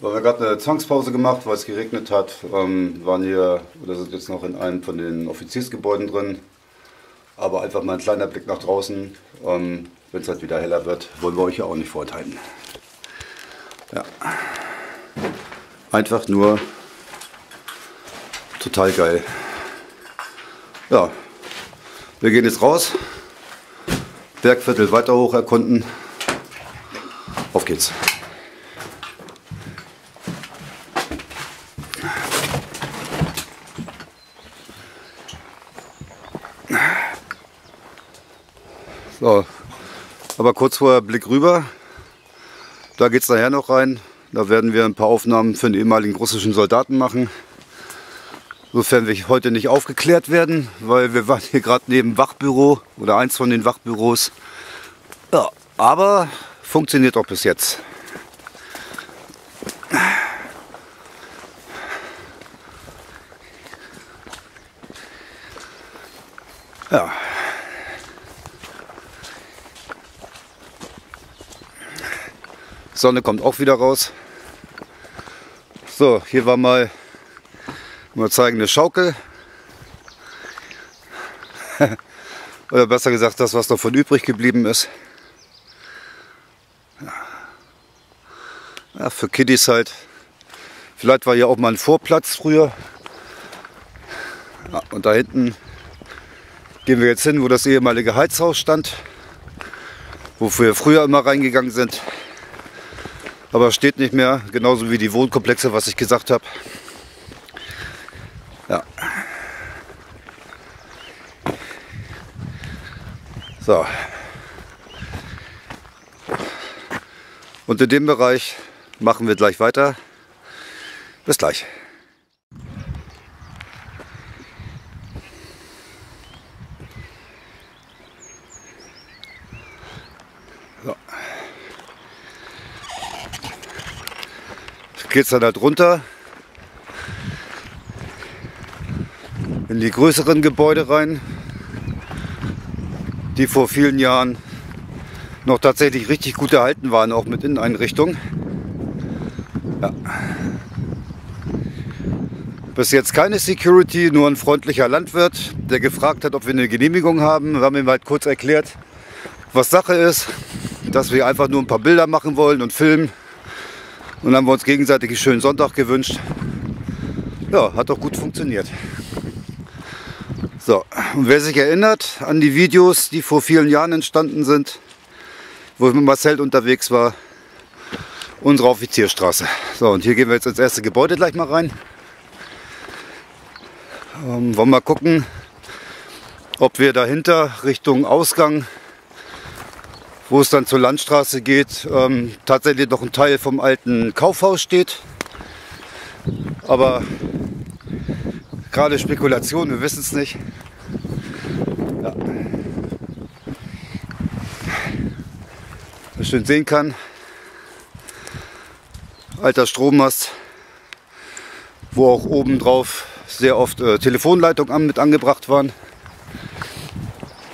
Weil wir gerade eine Zwangspause gemacht, weil es geregnet hat, waren hier oder sind jetzt noch in einem von den Offiziersgebäuden drin. Aber einfach mal ein kleiner Blick nach draußen. Wenn es halt wieder heller wird, wollen wir euch ja auch nicht vorenthalten. Ja. Einfach nur total geil. Ja, wir gehen jetzt raus. Bergviertel weiter hoch erkunden. Auf geht's. So, aber kurz vorher Blick rüber. Da geht's nachher noch rein. Da werden wir ein paar Aufnahmen für den ehemaligen russischen Soldaten machen. Sofern wir heute nicht aufgeklärt werden, weil wir waren hier gerade neben dem Wachbüro oder eins von den Wachbüros. Ja, aber funktioniert auch bis jetzt. Ja. Sonne kommt auch wieder raus. So, hier war mal zeigen, eine Schaukel. Oder besser gesagt, das, was davon übrig geblieben ist. Ja, für Kiddies halt. Vielleicht war hier auch mal ein Vorplatz früher. Ja, und da hinten gehen wir jetzt hin, wo das ehemalige Heizhaus stand. Wo wir früher immer reingegangen sind. Aber steht nicht mehr, genauso wie die Wohnkomplexe, was ich gesagt habe. Ja. So. Und in dem Bereich machen wir gleich weiter. Bis gleich. So. Geht's dann halt runter in die größeren Gebäude rein, die vor vielen Jahren noch tatsächlich richtig gut erhalten waren, auch mit Inneneinrichtung. Ja. Bis jetzt keine Security, nur ein freundlicher Landwirt, der gefragt hat, ob wir eine Genehmigung haben. Wir haben ihm halt kurz erklärt, was Sache ist, dass wir einfach nur ein paar Bilder machen wollen und filmen. Und haben wir uns gegenseitig einen schönen Sonntag gewünscht. Ja, hat doch gut funktioniert. So, und wer sich erinnert an die Videos, die vor vielen Jahren entstanden sind, wo ich mit Marcel unterwegs war, unsere Offizierstraße. So, und hier gehen wir jetzt ins erste Gebäude gleich mal rein. Wollen mal gucken, ob wir dahinter Richtung Ausgang, wo es dann zur Landstraße geht, tatsächlich noch ein Teil vom alten Kaufhaus steht. Aber gerade Spekulation, wir wissen es nicht. Ja. Was schön sehen kann, alter Strommast, wo auch oben drauf sehr oft Telefonleitungen mit angebracht waren.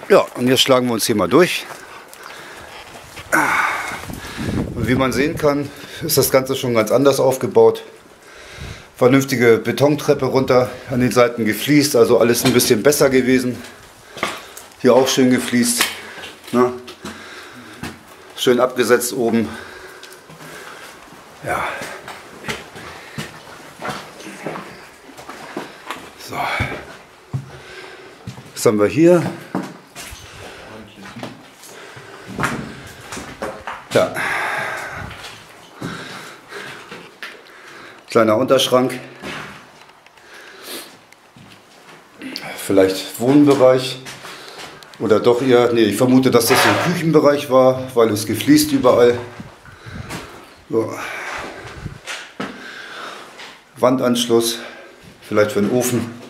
Ja, und jetzt schlagen wir uns hier mal durch. Und wie man sehen kann, ist das Ganze schon ganz anders aufgebaut. Vernünftige Betontreppe runter, an den Seiten gefliest, also alles ein bisschen besser gewesen. Hier auch schön gefliest, ne? Schön abgesetzt oben. Ja. So. Was haben wir hier? Ja. Kleiner Unterschrank. Vielleicht Wohnbereich. Oder doch eher, nee, ich vermute, dass das ein Küchenbereich war, weil es gefliest überall. So. Wandanschluss, vielleicht für den Ofen.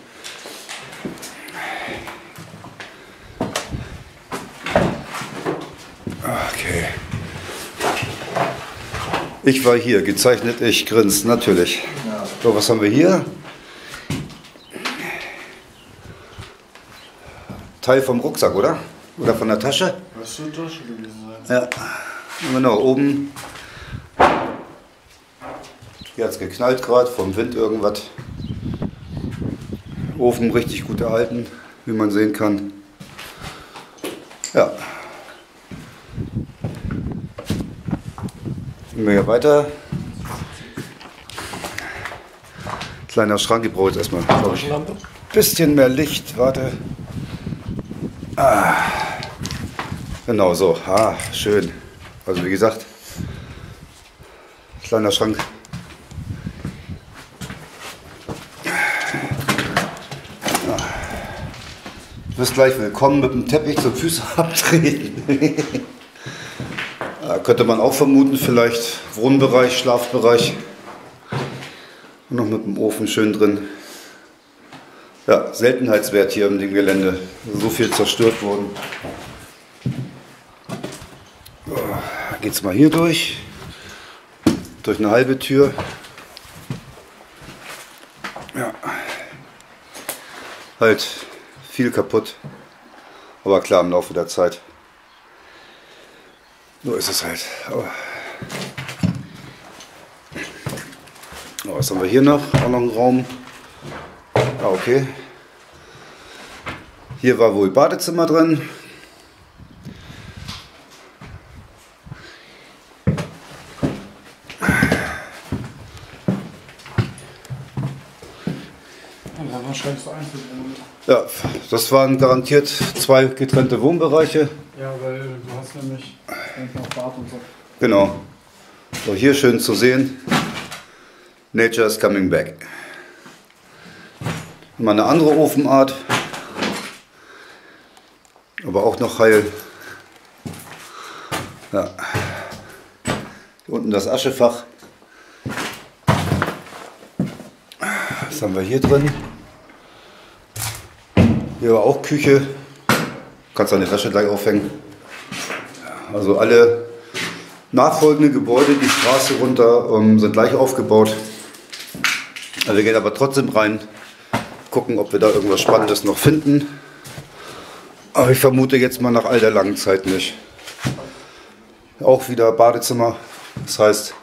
Ich war hier, gezeichnet, ich grinse, natürlich. So, was haben wir hier? Teil vom Rucksack, oder? Oder von der Tasche? Das wird Tasche gewesen sein. Ja, genau, oben Hier hat es geknallt gerade, vom Wind irgendwas. Ofen richtig gut erhalten, wie man sehen kann. Ja. Gehen wir hier weiter. Kleiner Schrank, ich brauche jetzt erstmal, glaube ich, ein bisschen mehr Licht. Warte. Ah. Genau so. Ah, schön. Also wie gesagt, kleiner Schrank. Du bist gleich willkommen mit dem Teppich zum Füße abtreten. Da könnte man auch vermuten, vielleicht Wohnbereich, Schlafbereich. Und noch mit dem Ofen schön drin. Ja, Seltenheitswert hier in dem Gelände. So viel zerstört worden. Geht's mal hier durch. Durch eine halbe Tür. Ja. Halt. Viel kaputt, aber klar, im Laufe der Zeit. So ist es halt. Oh, was haben wir hier noch? Auch noch einen Raum. Ah, okay. Hier war wohl Badezimmer drin. Ja, das waren garantiert zwei getrennte Wohnbereiche. Ja, weil du hast nämlich noch Bad und so. Genau. So, hier schön zu sehen. Nature is coming back. Immer eine andere Ofenart. Aber auch noch heil. Ja. Hier unten das Aschefach. Was haben wir hier drin? Hier war auch Küche, kannst deine Wäsche gleich aufhängen. Also alle nachfolgenden Gebäude, die Straße runter, sind gleich aufgebaut. Also wir gehen aber trotzdem rein, gucken, ob wir da irgendwas Spannendes noch finden. Aber ich vermute jetzt mal nach all der langen Zeit nicht. Auch wieder Badezimmer, das heißt,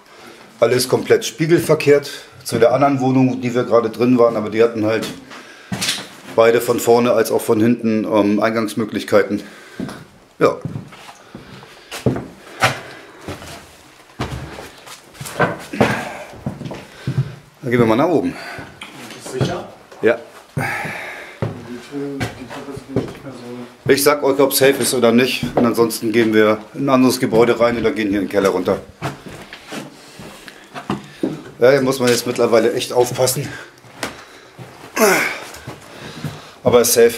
alles komplett spiegelverkehrt zu der anderen Wohnung, die wir gerade drin waren, aber die hatten halt beide von vorne als auch von hinten Eingangsmöglichkeiten. Ja. Dann gehen wir mal nach oben. Sicher? Ja. Ich sag euch, ob es safe ist oder nicht. Und ansonsten gehen wir in ein anderes Gebäude rein oder gehen hier in den Keller runter. Ja, hier muss man jetzt mittlerweile echt aufpassen. Aber ist safe.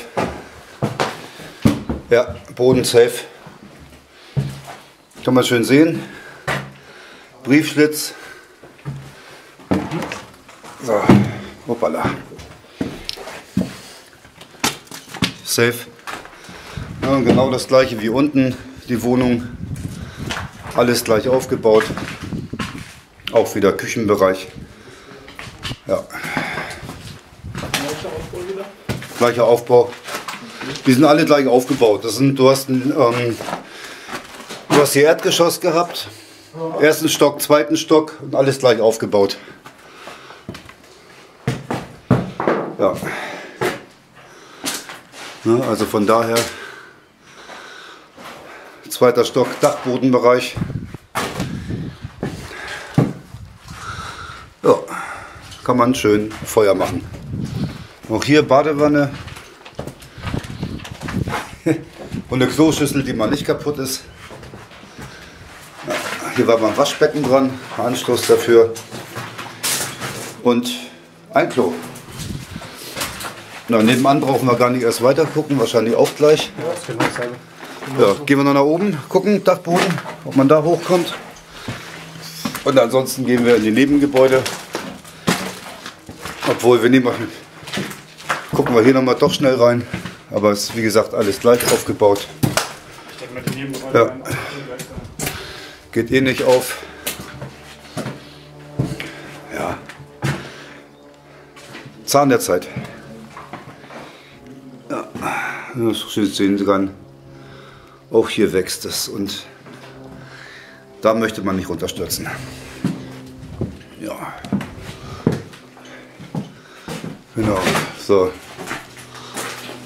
Ja, Boden safe. Kann man schön sehen. Briefschlitz. So, hoppala. Safe. Ja, und genau das gleiche wie unten. Die Wohnung. Alles gleich aufgebaut. Auch wieder Küchenbereich. Ja. Gleicher Aufbau. Die sind alle gleich aufgebaut. Das sind, du hast hier Erdgeschoss gehabt, ersten Stock, zweiten Stock und alles gleich aufgebaut. Ja. Ne, also von daher, zweiter Stock, Dachbodenbereich. Ja, kann man schön Feuer machen. Auch hier Badewanne und eine Kloschüssel, die mal nicht kaputt ist. Hier war mal ein Waschbecken dran, Anschluss dafür und ein Klo. Na, nebenan brauchen wir gar nicht erst weiter gucken, wahrscheinlich auch gleich. Ja, gehen wir noch nach oben, gucken, Dachboden, ob man da hochkommt. Und ansonsten gehen wir in die Nebengebäude. Obwohl wir nicht machen. Gucken wir hier nochmal doch schnell rein, aber es ist wie gesagt alles gleich aufgebaut. Ja. Geht eh nicht auf. Ja. Zahn der Zeit. Ja. So schön sehen Sie dran. Auch hier wächst es und da möchte man nicht runterstürzen. Ja. Genau, so.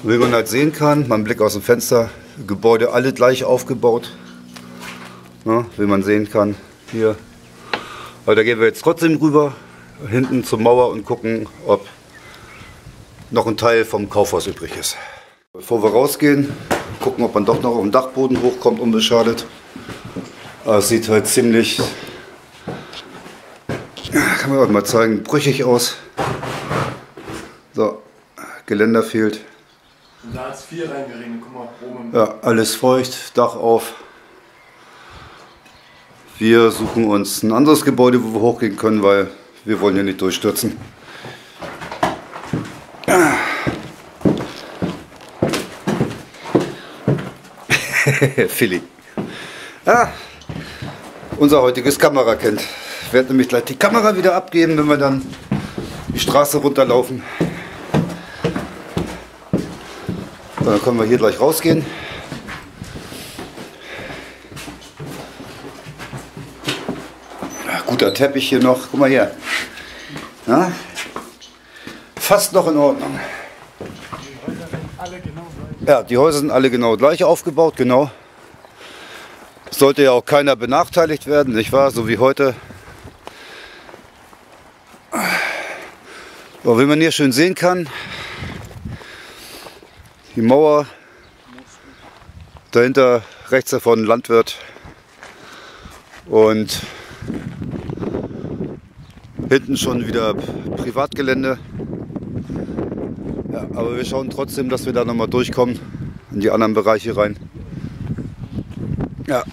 Wie man das sehen kann, mein Blick aus dem Fenster, Gebäude alle gleich aufgebaut. Na, wie man sehen kann, hier. Aber da gehen wir jetzt trotzdem rüber, hinten zur Mauer und gucken, ob noch ein Teil vom Kaufhaus übrig ist. Bevor wir rausgehen, gucken, ob man doch noch auf den Dachboden hochkommt, unbeschadet. Aber es sieht halt ziemlich, kann man euch mal zeigen, brüchig aus. So, Geländer fehlt. Und da hat es viel reingeregnet, guck mal oben. Ja, alles feucht, Dach auf. Wir suchen uns ein anderes Gebäude, wo wir hochgehen können, weil wir wollen hier nicht durchstürzen. Philly. Ah, unser heutiges Kamerakind. Ich werde nämlich gleich die Kamera wieder abgeben, wenn wir dann die Straße runterlaufen. So, dann können wir hier gleich rausgehen. Guter Teppich hier noch, guck mal her. Na? Fast noch in Ordnung. Die Häuser sind alle genau gleich. Ja, die Häuser sind alle genau gleich aufgebaut, genau. Sollte ja auch keiner benachteiligt werden, nicht wahr? So wie heute. So, wie man hier schön sehen kann, die Mauer, dahinter rechts davon Landwirt und hinten schon wieder Privatgelände, ja, aber wir schauen trotzdem, dass wir da nochmal durchkommen, in die anderen Bereiche rein. Ja.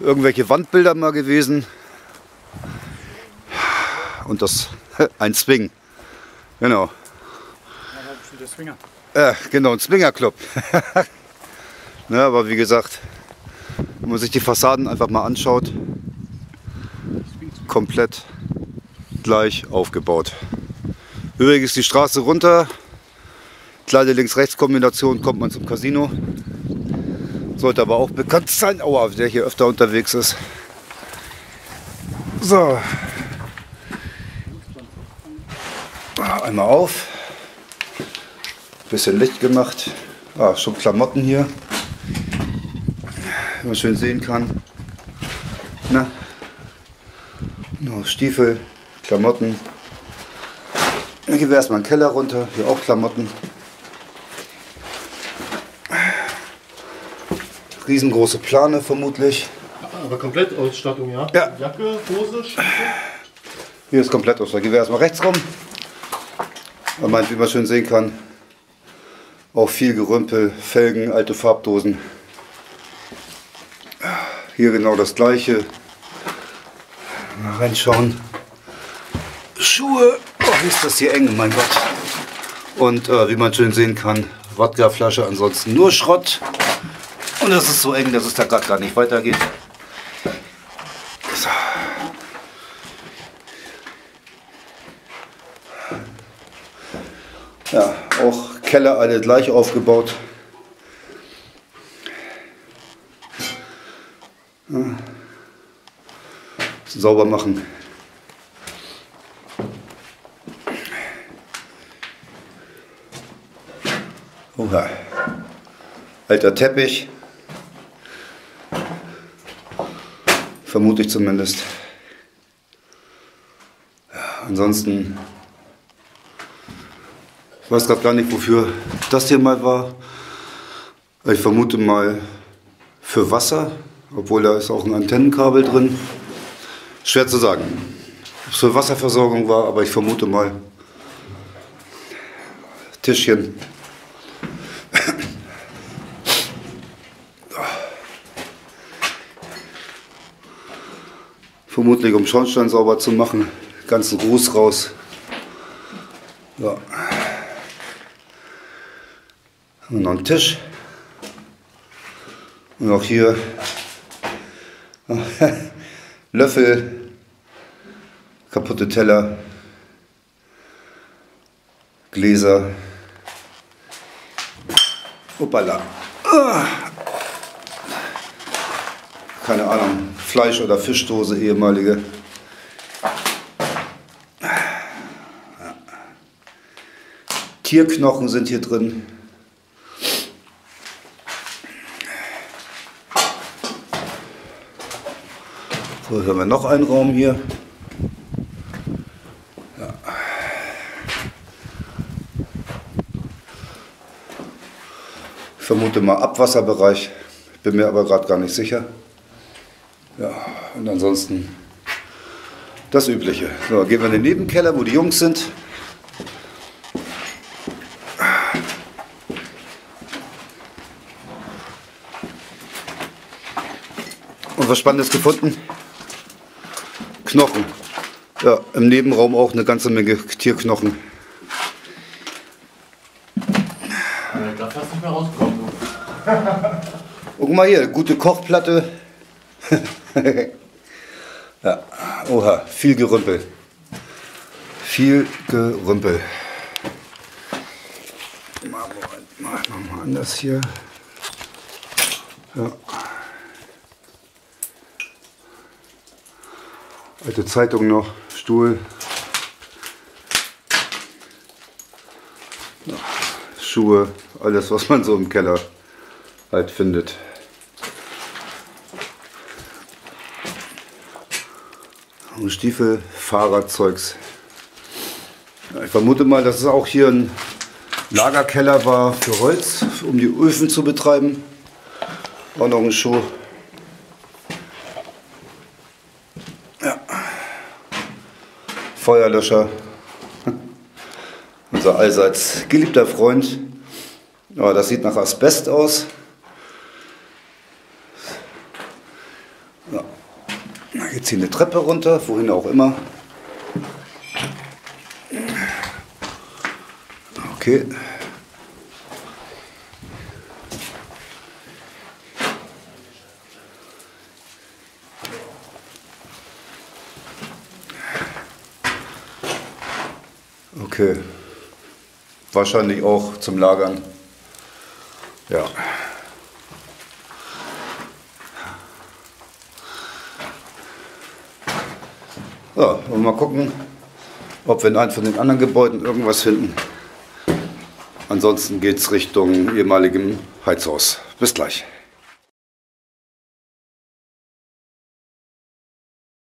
Irgendwelche Wandbilder mal gewesen und das, ein Swing, genau. Ja, genau, ein Swingerclub. Ja, aber wie gesagt, wenn man sich die Fassaden einfach mal anschaut, komplett gleich aufgebaut. Übrigens die Straße runter, kleine Links-Rechts-Kombination, kommt man zum Casino. Sollte aber auch bekannt sein, aua, der hier öfter unterwegs ist. So, einmal auf, bisschen Licht gemacht, ah, schon Klamotten hier. Man schön sehen kann. Na, noch Stiefel, Klamotten. Dann gehen wir erstmal in den Keller runter, hier auch Klamotten. Riesengroße Plane vermutlich. Aber Komplettausstattung, ja? Ja. Jacke, Hose, Schuhe. Hier ist Komplettausstattung. Gehen wir erstmal rechts rum. Aber wie man schön sehen kann, auch viel Gerümpel, Felgen, alte Farbdosen. Hier genau das gleiche. Mal reinschauen. Schuhe. Oh, ist das hier eng, mein Gott. Und wie man schön sehen kann, Wodkaflasche, ansonsten nur Schrott. Und das ist so eng, dass es da gerade gar nicht weitergeht. So. Ja, auch Keller alle gleich aufgebaut. Sauber machen. Oha. Alter Teppich. Vermute ich zumindest. Ja, ansonsten, ich weiß gerade gar nicht, wofür das hier mal war. Ich vermute mal für Wasser, obwohl da ist auch ein Antennenkabel drin. Schwer zu sagen, ob es für Wasserversorgung war, aber ich vermute mal. Tischchen. Vermutlich um Schornstein sauber zu machen, ganzen Ruß raus. Ja. Und noch einen Tisch. Und auch hier. Löffel, kaputte Teller, Gläser, hoppala, keine Ahnung, Fleisch- oder Fischdose, ehemalige. Ja. Tierknochen sind hier drin. So, hier haben wir noch einen Raum hier. Ja. Ich vermute mal Abwasserbereich, bin mir aber gerade gar nicht sicher. Ja, und ansonsten das Übliche. So, gehen wir in den Nebenkeller, wo die Jungs sind. Und was Spannendes gefunden? Knochen. Ja, im Nebenraum auch eine ganze Menge Tierknochen. Das hast du nicht mehr rausgekommen. Guck mal hier, gute Kochplatte. Ja, oha, viel Gerümpel. Viel Gerümpel. Mal anders hier. Ja. Alte Zeitung noch, Stuhl. Ja, Schuhe, alles was man so im Keller halt findet. Und Stiefel, Fahrradzeugs. Ja, ich vermute mal, dass es auch hier ein Lagerkeller war für Holz, um die Öfen zu betreiben. Auch noch ein Schuh. Feuerlöscher, unser allseits geliebter Freund. Ja, das sieht nach Asbest aus. Ja. Jetzt hier eine Treppe runter, wohin auch immer. Okay. Okay, wahrscheinlich auch zum Lagern. Ja. So, und mal gucken, ob wir in einem von den anderen Gebäuden irgendwas finden. Ansonsten geht es Richtung ehemaligem Heizhaus. Bis gleich.